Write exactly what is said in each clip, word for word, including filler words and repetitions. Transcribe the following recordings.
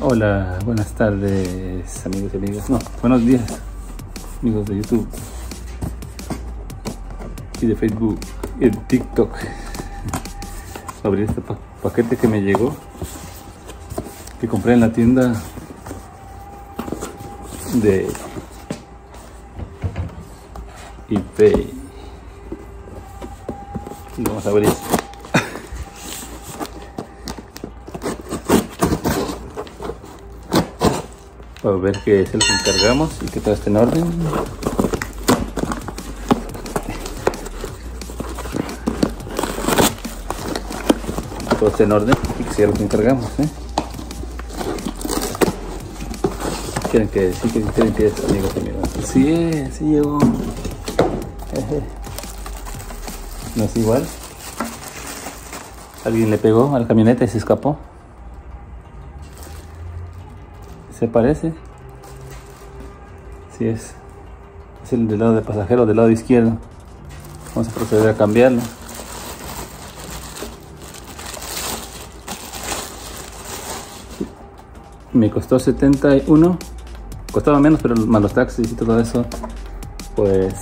Hola, buenas tardes amigos y amigas, no, buenos días amigos de YouTube y de Facebook y de TikTok. Abrí este pa paquete que me llegó, que compré en la tienda de eBay. Vamos a abrir. Para ver qué es el que encargamos y que todo esté en orden. Todo esté en orden y que sea lo que encargamos, ¿eh? Quieren que sí, que quieren que es, amigos y amigas. Sí es, sí llegó. No es igual. Alguien le pegó a la camioneta y se escapó. ¿Se parece? Sí es. Es el del lado de pasajero, del lado izquierdo. Vamos a proceder a cambiarlo. Me costó setenta y uno. Costaba menos, pero más los taxis y todo eso, pues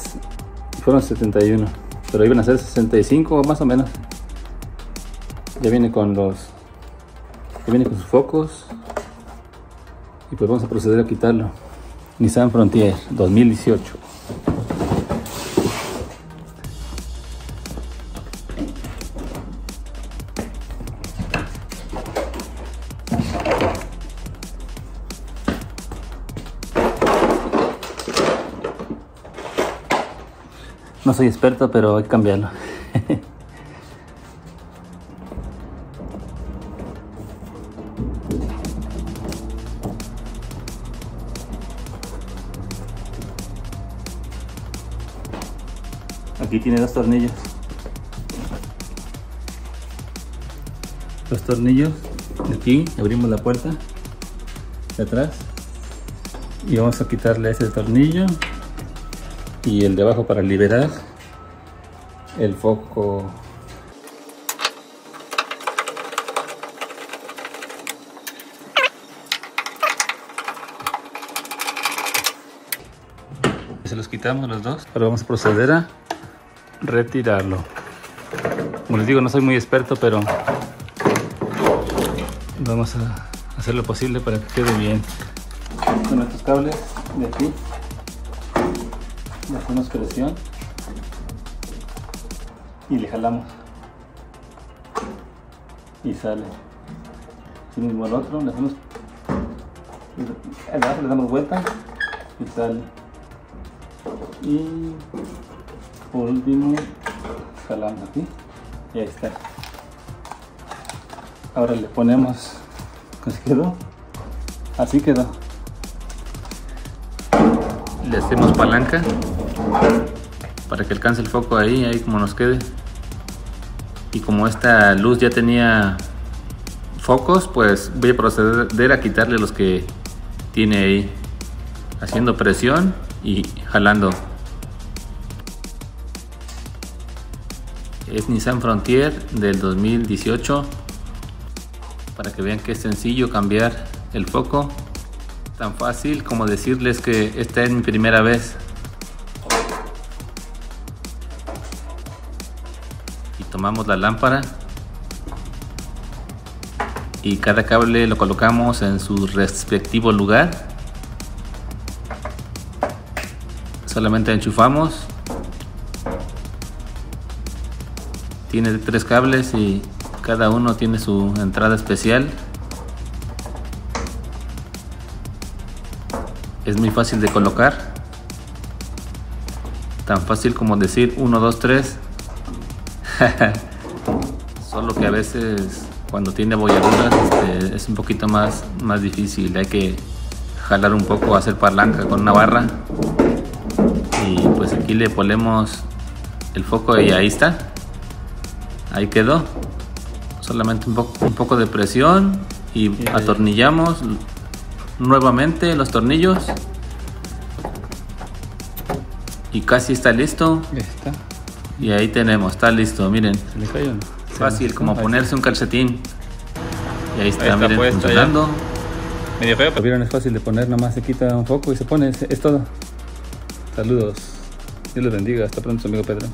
fueron setenta y uno. Pero iban a ser sesenta y cinco más o menos. Ya viene con los... Ya viene con sus focos. Y pues vamos a proceder a quitarlo. Nissan Frontier dos mil dieciocho. No soy experto, pero hay que cambiarlo. Aquí tiene dos tornillos. Los tornillos de aquí, abrimos la puerta de atrás y vamos a quitarle ese tornillo y el de abajo para liberar el foco. Se los quitamos los dos. Ahora vamos a proceder a retirarlo. Como les digo, no soy muy experto, pero vamos a hacer lo posible para que quede bien. Con estos cables de aquí le hacemos presión y le jalamos y sale. Así mismo al otro le hacemos, le damos vuelta y sale. Y por último jalamos aquí y ahí está. Ahora le ponemos, pues quedó, así quedó. Le hacemos palanca para que alcance el foco ahí, ahí como nos quede. Y como esta luz ya tenía focos, pues voy a proceder a quitarle los que tiene ahí, haciendo presión y jalando. Es Nissan Frontier del dos mil dieciocho, para que vean que es sencillo cambiar el foco, tan fácil como decirles que esta es mi primera vez. Y tomamos la lámpara y cada cable lo colocamos en su respectivo lugar, solamente enchufamos. Tiene tres cables y cada uno tiene su entrada especial. Es muy fácil de colocar. Tan fácil como decir uno, dos, tres. Solo que a veces cuando tiene abolladuras este, es un poquito más, más difícil. Hay que jalar un poco, hacer palanca con una barra. Y pues aquí le ponemos el foco y ahí está. Ahí quedó. Solamente un poco, un poco de presión y atornillamos nuevamente los tornillos y casi está listo. Ya está. Y ahí tenemos, está listo, miren. ¿Se le cayó? Fácil, como ponerse un calcetín. Y ahí está, ahí está miren, funcionando. medio feo, pero vieron, es fácil de poner, nomás se quita un foco y se pone, es, es todo. Saludos, Dios los bendiga, hasta pronto, amigo Pedro.